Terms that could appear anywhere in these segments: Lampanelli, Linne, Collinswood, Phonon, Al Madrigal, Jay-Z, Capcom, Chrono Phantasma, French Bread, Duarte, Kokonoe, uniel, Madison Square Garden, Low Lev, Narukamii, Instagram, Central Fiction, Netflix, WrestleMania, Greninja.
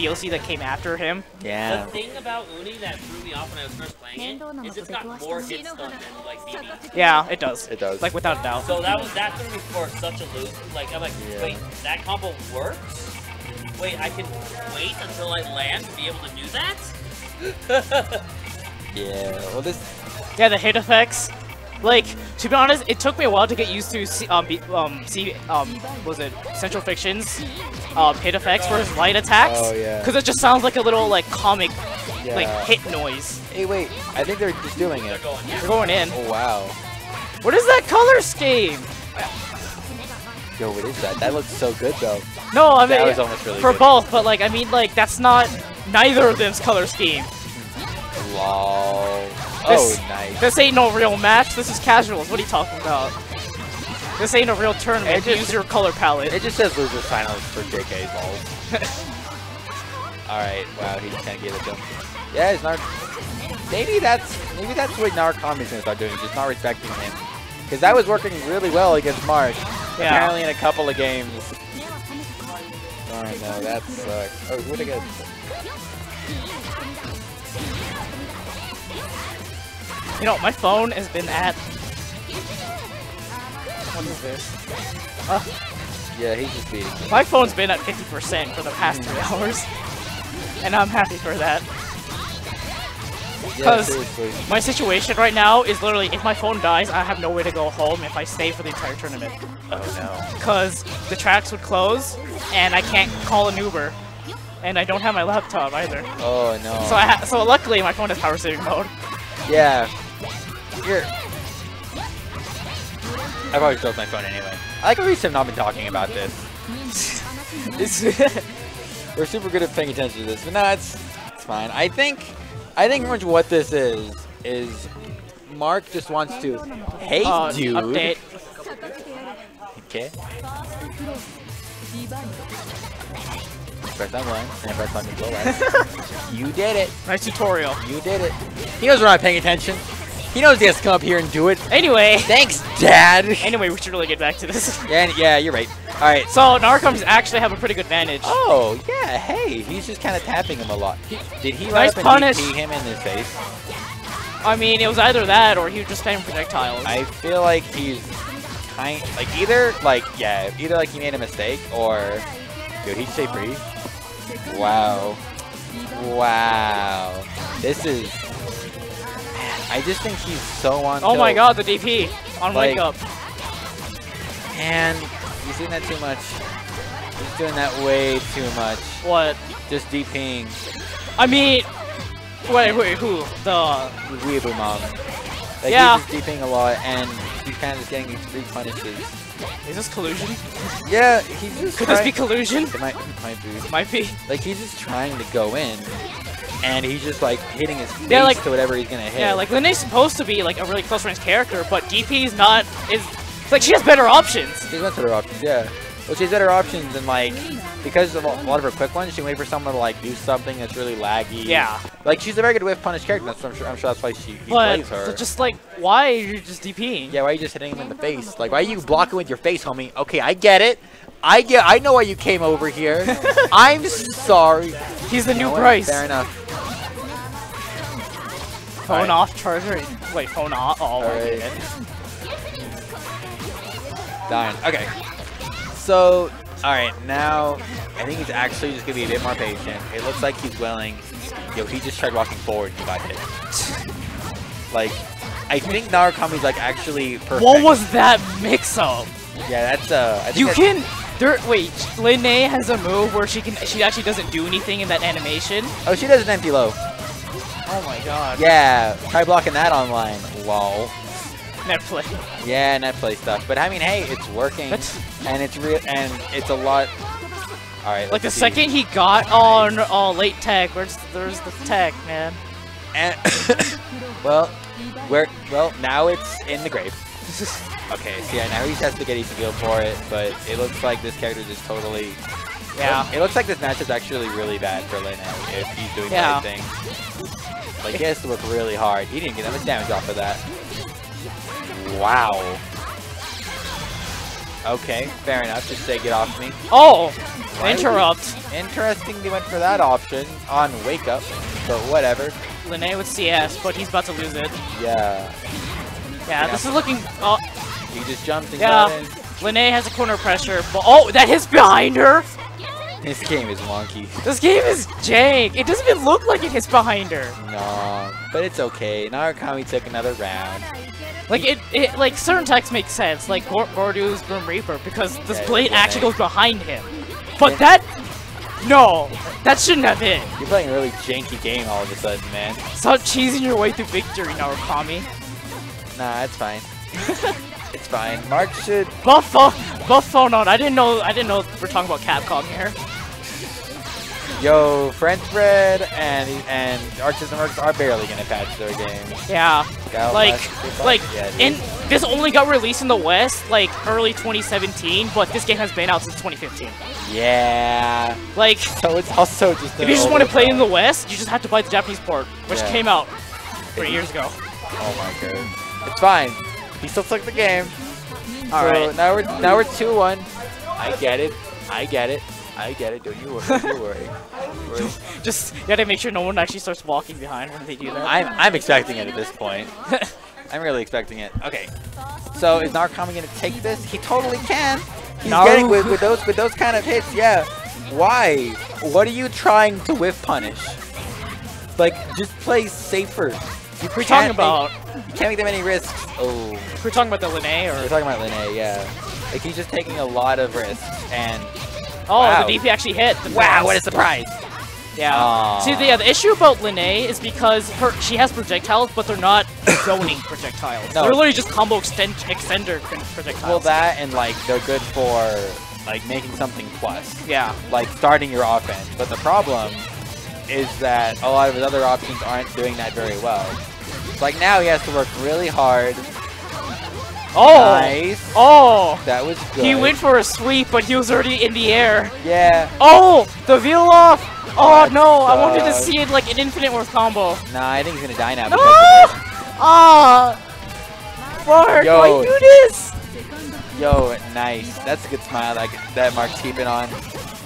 DLC that came after him. Yeah. The thing about Uni that threw me off when I was first playing it is it's got more hit stun than like DB. Yeah, it does. It does. Like without doubt. So that threw me for such a loop. Like I'm like, wait, that combo works? Wait, I can wait until I land to be able to do that? Yeah. Well, this. Yeah, the hit effects. Like, to be honest, it took me a while to get used to Central Fiction's hit effects for his light attacks. Oh yeah. Because it just sounds like a little like comic, like hit noise. Hey wait, I think they're just doing it. They're going in. Oh wow. What is that color scheme? Yo, what is that? That looks so good though. No, I mean that was almost really for good. Both, but like I mean like that's not neither of them's color scheme. Lol. This, oh, nice. This ain't no real match, this is casuals, what are you talking about? This ain't a real tournament, it just, use your color palette. It just says loser finals for JK balls. Alright, wow, he just can't get it done. Yeah, it's not... Maybe that's what Narukamii's gonna start doing, just not respecting him. Because that was working really well against Mark. Yeah. Apparently in a couple of games. Oh no, that sucks. Oh, what'd I get? You know, my phone has been at... What is this? Yeah, he's just beating me. My phone's been at 50% for the past 3 hours. And I'm happy for that. Because my situation right now is literally, if my phone dies, I have nowhere to go home if I stay for the entire tournament. Oh no. Because the tracks would close, and I can't call an Uber. And I don't have my laptop either. Oh no. So, so luckily my phone has power saving mode. Yeah. Here. I probably stole my phone anyway. I like how we have not been talking about this. We're super good at paying attention to this, but no, it's fine. I think much what this is Mark just wants to hate dude. Update. Okay. Press on one, and press on control S. You did it. Nice tutorial. You did it. He knows we're not paying attention. He knows he has to come up here and do it. Anyway. Thanks, Dad. Anyway, we should really get back to this. Yeah, you're right. All right. So Narukamii actually have a pretty good advantage. Oh yeah. Hey, he's just kind of tapping him a lot. Did he nice punish him in his face? I mean, it was either that or he was just spamming projectiles. I feel like he's kind like either he made a mistake or. Dude, he'd stay free. Wow. Wow. This is... I just think he's so on dope. Oh my god, the DP on like, wake up. And he's doing that too much. He's doing that way too much. What? Just DPing. I mean... Wait, who? The... Weeaboo Mom. Like, yeah. He's just DPing a lot, and he's kind of just getting these free punishes. Is this collusion? Yeah, he's just Could this be collusion? It might be. Like, he's just trying to go in, and he's just, like, hitting his face to whatever he's gonna hit. Yeah, like, Linne's supposed to be, like, a really close-range character, but DP's not... Like, she has better options! She has better options, yeah. Well, she has better options, and, like, because of a lot of her quick ones, she can wait for someone to, like, do something that's really laggy. Yeah. Like, she's a very good whiff punish character, that's I'm sure that's why he plays her. So just, like, why are you just DPing? Yeah, why are you just hitting him in the face? Like, why are you blocking with your face, homie? Okay, I get it. I know why you came over here. I'm sorry. He's the new Bryce. Fair enough. Phone off charger. Wait, phone off. Oh, right. Dying. Okay. So... Alright, now I think he's actually just gonna be a bit more patient. It looks like he's willing. Yo, he just tried walking forward and he got hit. Like, I think Narukamii's like actually perfect. What was that mix up? Yeah, that's I think wait, Linne has a move where she actually doesn't do anything in that animation. Oh, she does an empty low. Oh my god. Yeah, try blocking that online. Lol. Netplay. Yeah, netplay stuff. But I mean, hey, it's working, and it's real, and it's a lot. All right. Like the second he got on late tech, there's the tech, man. And well, now it's in the grave. Okay. So yeah, now he has to get easy deal for it, but it looks like this character just totally. Yeah. It looks like this match is actually really bad for Linne if he's doing the right thing. Like he has to work really hard. He didn't get that much damage off of that. Wow. Okay, fair enough. Just say get off me. Oh! Interrupt. Interesting they went for that option on Wake Up, but whatever. Linne with CS, but he's about to lose it. Yeah. Yeah, this is looking... He just jumped and got in. Linne has a corner pressure, but... Oh, that hits behind her! This game is wonky. This game is jank. It doesn't even look like it hits behind her. No, but it's okay. Narukamii took another round. Like like certain attacks make sense, like Gordu's Grim Reaper, because this blade actually goes behind him. But that shouldn't have hit. You're playing a really janky game all of a sudden, man. Stop cheesing your way through victory, Narukamii. Nah, it's fine. It's fine. Mark should buff Phonon. I didn't know we're talking about Capcom here. Yo, French Bread and Arches and Mercs are barely gonna patch their game. Yeah. This only got released in the West like early 2017, but this game has been out since 2015. Yeah. Like, so it's also just if you just want to play in the West, you just have to buy the Japanese port, which came out 3 years ago. Oh my god. It's fine. He still took the game. All right, now we're 2-1. I get it. Don't you worry. Don't worry. Just you gotta make sure no one actually starts walking behind when they do that. I'm expecting it at this point. I'm really expecting it. Okay. So is Narukamii gonna take this? He totally can. He's getting with those kind of hits. Yeah. Why? What are you trying to whiff punish? Like, just play safer. We're talking about... You can't make them any risks. Oh. We're talking about the Linne, or... We're talking about Linne, yeah. Like, he's just taking a lot of risks, and... Oh, wow. The DP actually hit. Wow, what a surprise! Yeah. Aww. See, the issue about Linne is because she has projectiles, but they're not zoning projectiles. No. They're literally just combo extender projectiles. Well, that, and, like, they're good for, like, making something plus. Yeah. Like, starting your offense. But the problem is that a lot of his other options aren't doing that very well. Like, now he has to work really hard. Oh! Nice. Oh! That was good. He went for a sweep, but he was already in the air. Yeah. Oh! The veil off! Oh, no! Sucks. I wanted to see it like an infinite worth combo. Nah, I think he's gonna die now. No! Ah! Mark, why do this? Yo, nice. That's a good smile that Mark's keeping on.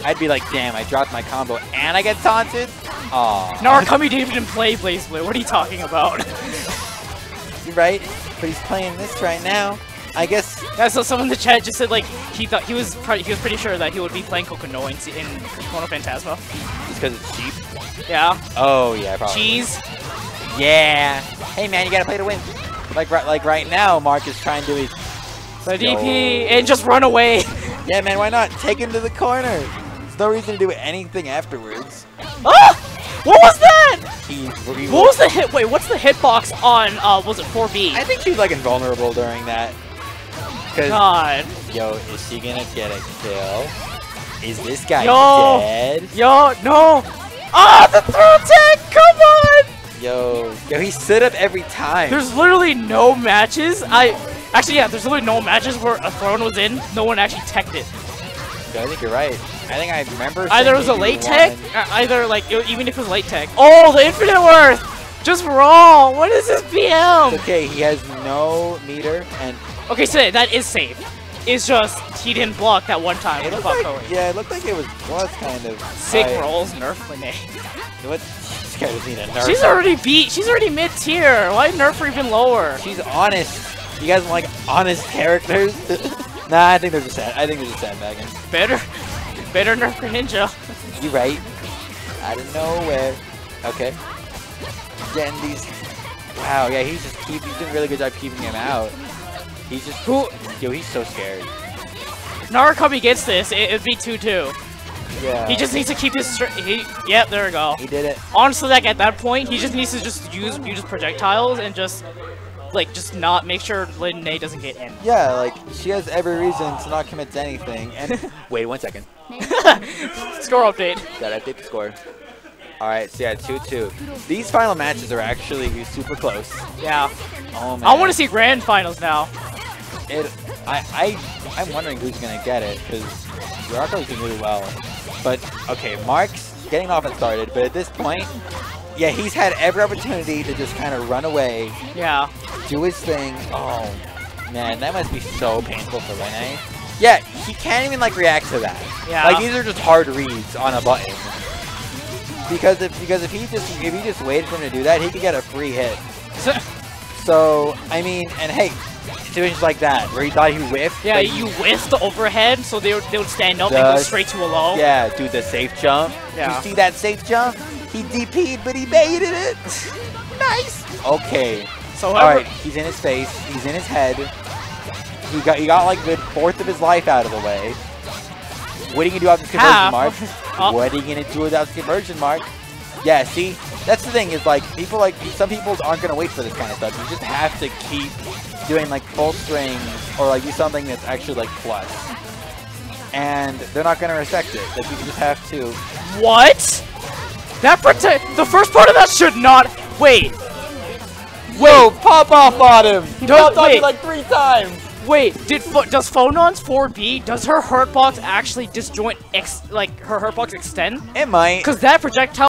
I'd be like, damn, I dropped my combo and I get taunted? Aww. Narukamii didn't even play Blaze Blue. What are you talking about? You're right, but he's playing this right now. I guess... Yeah, so someone in the chat just said, like, he was pretty sure that he would be playing Kokonoe in Chrono Phantasma. Just because it's cheap? Yeah. Oh, yeah, probably. Cheese? Yeah. Hey, man, you gotta play to win. Like right now, Mark is trying to... The DP, and just run away! Yeah, man, why not? Take him to the corner! There's no reason to do anything afterwards. Ah! What was that? What was the hit? Wait, what's the hitbox on, was it 4B? I think she was like invulnerable during that. God. Yo, is she gonna get a kill? Is this guy dead? Yo, no! Ah, the throw tech! Come on! Yo, he stood up every time. There's literally no matches. Actually, yeah, there's literally no matches where a throw was in, no one actually teched it. I think you're right. I think I remember. Either it was a late tech, either like even if it was late tech. Oh, the infinite worth! Just raw. What is this BM? It's okay, he has no meter and. Okay, so that is safe. It's just he didn't block that one time. It looked like it was kind of sick rolls nerf Linne. What? This guy was needing a nerf. She's already beat. She's already mid tier. Why nerf her even lower? She's honest. You guys don't like honest characters? Nah, I think they're just sandbagging. Better nerf Greninja. You right. Out of nowhere. Okay. Getting these. Wow, yeah, he's doing a really good job keeping him out. He's just. Yo, he's so scared. Narukamii gets this. It'd be 2-2. Yeah. He just needs to keep his yeah, there we go. He did it. Honestly, like at that point, he just needs to just use projectiles and just. Like, just not make sure Linne doesn't get in. Yeah, like, she has every reason to not commit to anything. And wait, 1 second. Score update. Gotta update the score. Alright, so yeah, 2-2. These final matches are actually super close. Yeah. Oh, man. I want to see grand finals now. I'm wondering who's gonna get it, because Rocco's doing really well. But, okay, Mark's getting off and started, but at this point... Yeah, he's had every opportunity to just kind of run away. Yeah. Do his thing. Oh, man, that must be so painful for Linne. Yeah, he can't even like react to that. Yeah. Like these are just hard reads on a button. Because if he just waited for him to do that, he could get a free hit. So I mean, and hey, situations like that where he thought he whiffed. Yeah, you whiffed the overhead, so they would stand up and go straight to a low. Yeah, do the safe jump. Yeah. You see that safe jump? He DP'd, but he baited it. Nice. Okay. So all right, he's in his face. He's in his head. He got like the fourth of his life out of the way. What are you gonna do without this conversion mark? Oh. What are you gonna do without this conversion mark? Yeah, see, that's the thing is like people like some people aren't gonna wait for this kind of stuff. You just have to keep doing like full strings or like do something that's actually like plus, and they're not gonna respect it. Like you just have to. What? That protect the first part of that should not wait. Whoa! Pop off on him. He popped off like 3 times. Wait, does Phonon's 4B, does her hurtbox actually disjoint, like her hurtbox extend? It might. Because that projectile